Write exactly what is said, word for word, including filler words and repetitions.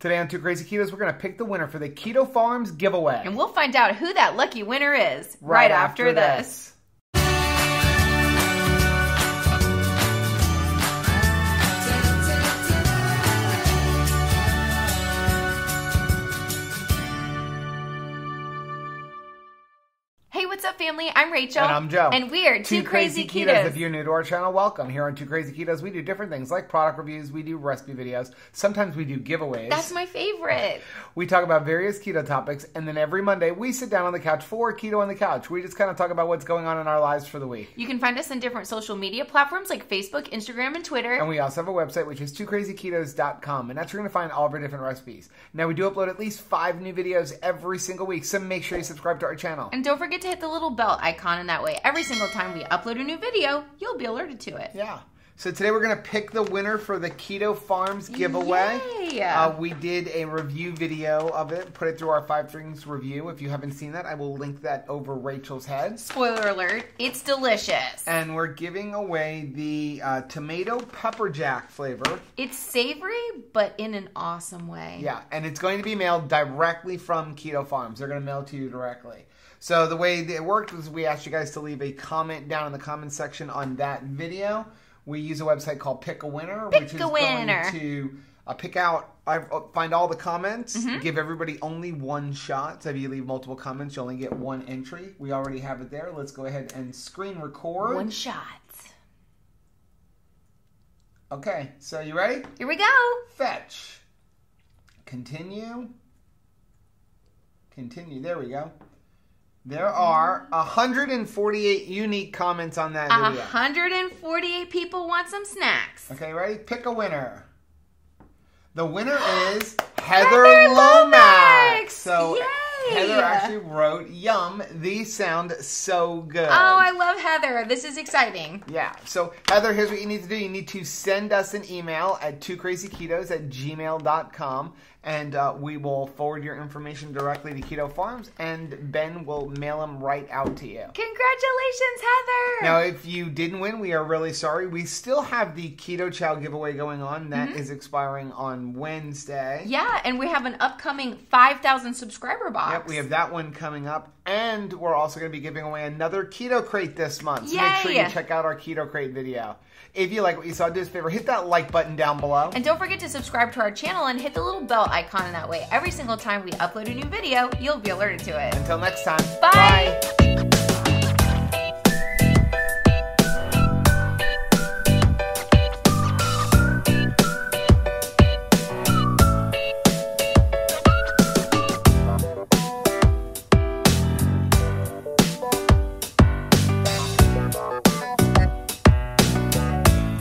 Today on two Crazy Ketos, we're going to pick the winner for the Keto Farms giveaway. And we'll find out who that lucky winner is right, right after, after this. Hey, what's up, family? I'm Rachel. And I'm Joe. And we are two, two Crazy, Crazy Ketos. Ketos. If you're new to our channel, welcome. Here on two Crazy Ketos, we do different things like product reviews, we do recipe videos, sometimes we do giveaways. That's my favorite. We talk about various keto topics, and then every Monday, we sit down on the couch for Keto on the Couch. We just kind of talk about what's going on in our lives for the week. You can find us on different social media platforms like Facebook, Instagram, and Twitter. And we also have a website, which is two crazy ketos dot com, and that's where you're going to find all of our different recipes. Now, we do upload at least five new videos every single week, so make sure you subscribe to our channel. And don't forget to hit the little bell icon, and that way every single time we upload a new video, you'll be alerted to it. Yeah. So today we're going to pick the winner for the Keto Farms giveaway. Uh, we did a review video of it, put it through our Five Things review. If you haven't seen that, I will link that over Rachel's head. Spoiler alert, it's delicious. And we're giving away the uh, tomato pepper jack flavor. It's savory, but in an awesome way. Yeah, and it's going to be mailed directly from Keto Farms. They're going to mail it to you directly. So the way that it worked was we asked you guys to leave a comment down in the comments section on that video. We use a website called Pick a Winner, pick which is a winner. going to uh, pick out, uh, find all the comments, mm-hmm. give everybody only one shot. So if you leave multiple comments, you only get one entry. We already have it there. Let's go ahead and screen record. One shot. Okay, so you ready? Here we go. Fetch. Continue. Continue. There we go. There are one hundred forty-eight unique comments on that video. one hundred forty-eight people want some snacks. Okay, ready? Pick a winner. The winner is Heather, Heather Lomax. Lomax. So Yay. Heather actually wrote, "Yum, these sound so good." Oh, I love Heather. This is exciting. Yeah. So Heather, here's what you need to do. You need to send us an email at two crazy ketos at gmail dot com. And uh, we will forward your information directly to Keto Farms, and Ben will mail them right out to you. Congratulations, Heather! Now, if you didn't win, we are really sorry. We still have the Keto Chow giveaway going on. That mm-hmm. is expiring on Wednesday. Yeah, and we have an upcoming five thousand subscriber box. Yep, we have that one coming up. And we're also going to be giving away another Keto Crate this month. So Yay. Make sure you check out our Keto Crate video. If you like what you saw, do us a favor, hit that like button down below. And don't forget to subscribe to our channel and hit the little bell icon, and that way every single time we upload a new video, you'll be alerted to it. Until next time. Bye. Bye.